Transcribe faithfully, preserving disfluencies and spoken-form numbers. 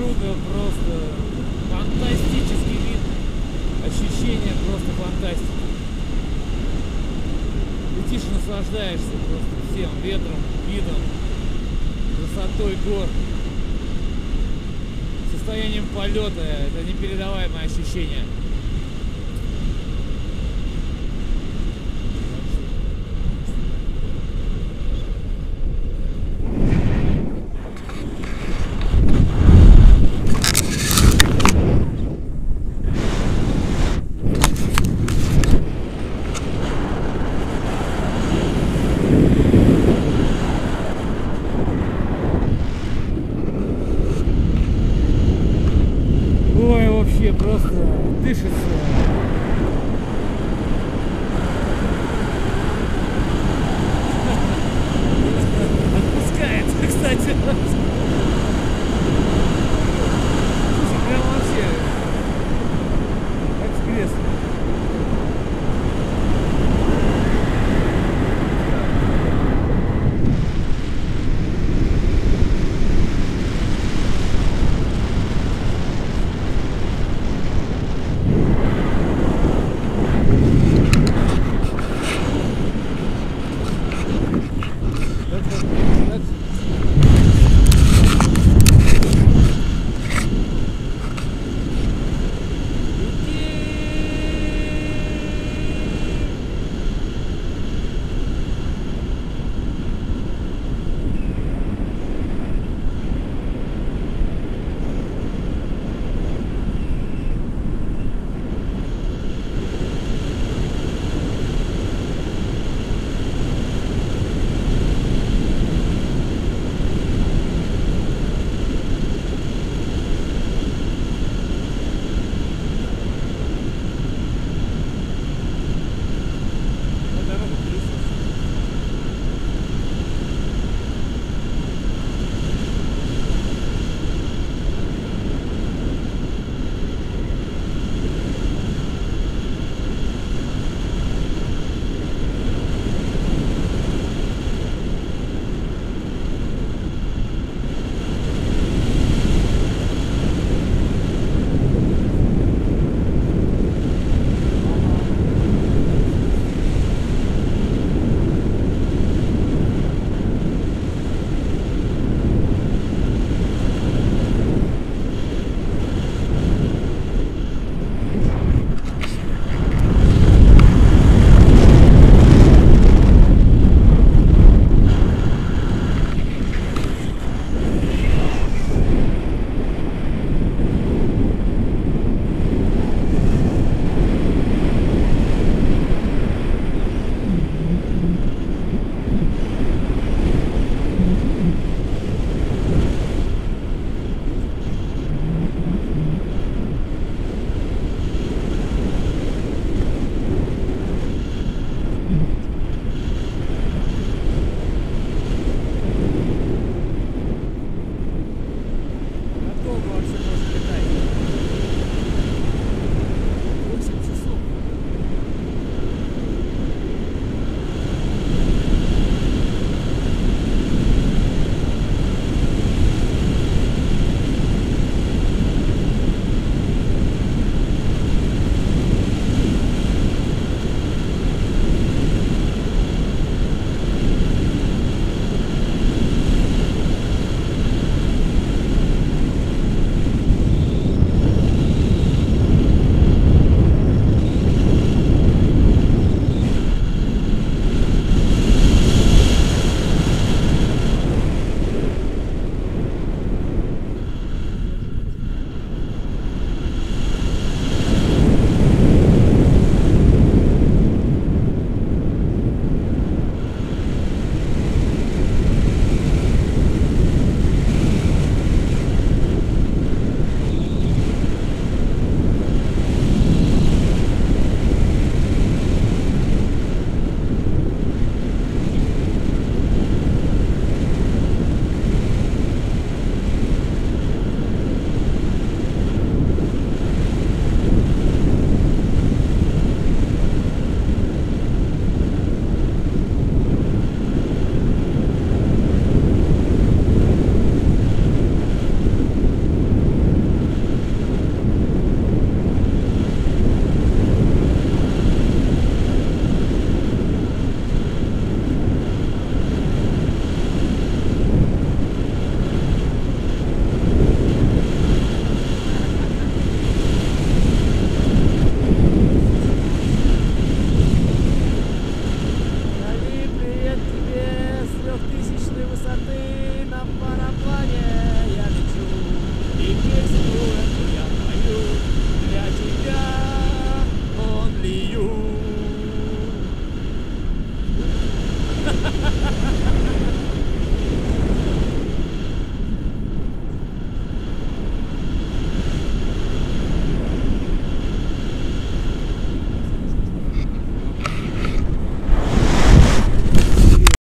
круто, просто фантастический вид, ощущение просто фантастики. Летишь, наслаждаешься просто всем ветром, видом, красотой гор, состоянием полета. Это непередаваемое ощущение. Просто дышится. Отпускается, кстати. Слушай, прям вообще экспресс. That's красоты на паре.